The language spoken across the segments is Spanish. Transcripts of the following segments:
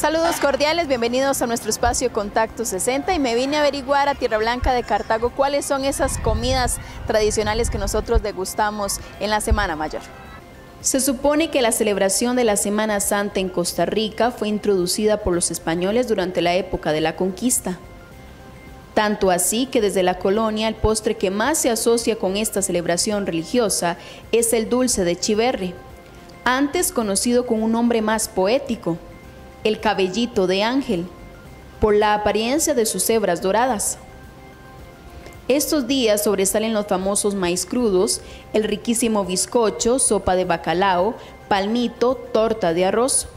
Saludos cordiales, bienvenidos a nuestro espacio Contacto 60 y me vine a averiguar a Tierra Blanca de Cartago cuáles son esas comidas tradicionales que nosotros degustamos en la Semana Mayor. Se supone que la celebración de la Semana Santa en Costa Rica fue introducida por los españoles durante la época de la conquista. Tanto así que desde la colonia el postre que más se asocia con esta celebración religiosa es el dulce de chiverre, antes conocido con un nombre más poético, el cabellito de ángel, por la apariencia de sus hebras doradas. Estos días sobresalen los famosos maíz crudos, el riquísimo bizcocho, sopa de bacalao, palmito, torta de arroz.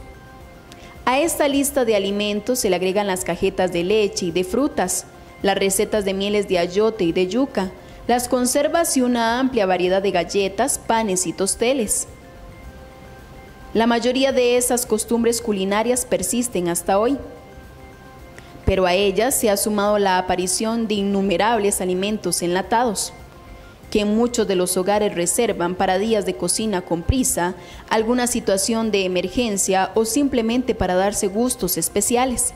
A esta lista de alimentos se le agregan las cajetas de leche y de frutas, las recetas de mieles de ayote y de yuca, las conservas y una amplia variedad de galletas, panes y tosteles. La mayoría de esas costumbres culinarias persisten hasta hoy, pero a ellas se ha sumado la aparición de innumerables alimentos enlatados, que muchos de los hogares reservan para días de cocina con prisa, alguna situación de emergencia o simplemente para darse gustos especiales.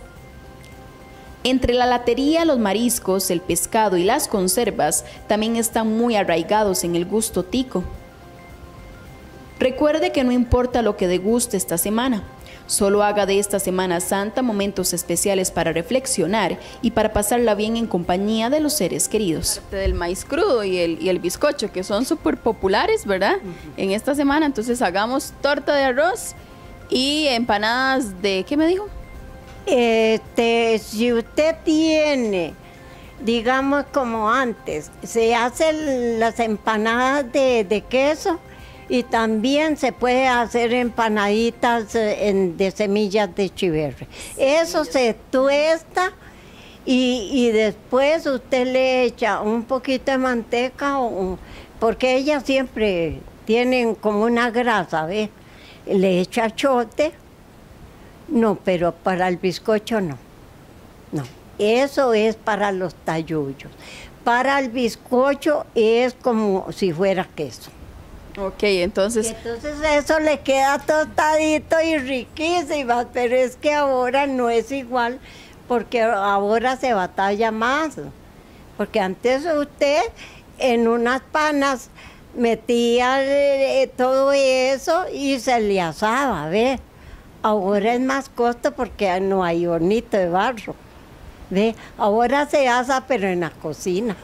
Entre la latería, los mariscos, el pescado y las conservas también están muy arraigados en el gusto tico. Recuerde que no importa lo que deguste esta semana, solo haga de esta Semana Santa momentos especiales para reflexionar y para pasarla bien en compañía de los seres queridos. Del maíz crudo y el bizcocho, que son súper populares, ¿verdad? En esta semana, entonces hagamos torta de arroz y empanadas de... ¿Qué me dijo? Si usted tiene, digamos como antes, se hacen las empanadas de queso, y también se puede hacer empanaditas de semillas de chiverre. Eso se tuesta y después usted le echa un poquito de manteca, porque ellas siempre tienen como una grasa, ¿ves? Le echa chote, no, pero para el bizcocho no. No, eso es para los talluyos. Para el bizcocho es como si fuera queso. Ok, entonces eso le queda tostadito y riquísimo, pero es que ahora no es igual, porque ahora se batalla más. Porque antes usted en unas panas metía todo eso y se le asaba, ¿ve? Ahora es más costo porque no hay hornito de barro, ¿ve? Ahora se asa, pero en la cocina.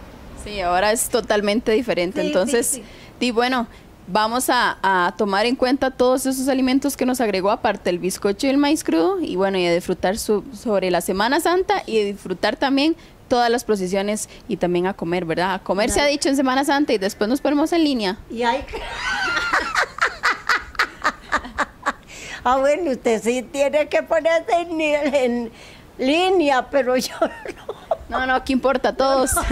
Sí, ahora es totalmente diferente, sí, entonces, sí, bueno... Vamos a tomar en cuenta todos esos alimentos que nos agregó, aparte el bizcocho y el maíz crudo, y bueno, y a disfrutar sobre la Semana Santa y a disfrutar también todas las procesiones y también a comer, ¿verdad? A comer se ha dicho en Semana Santa y después nos ponemos en línea. Y hay... Ah, bueno, usted sí tiene que ponerse en línea, pero yo no. No, ¿qué importa? Todos. No.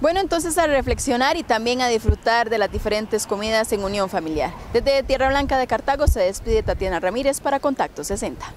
Bueno, entonces a reflexionar y también a disfrutar de las diferentes comidas en unión familiar. Desde Tierra Blanca de Cartago se despide Tatiana Ramírez para Contacto 60.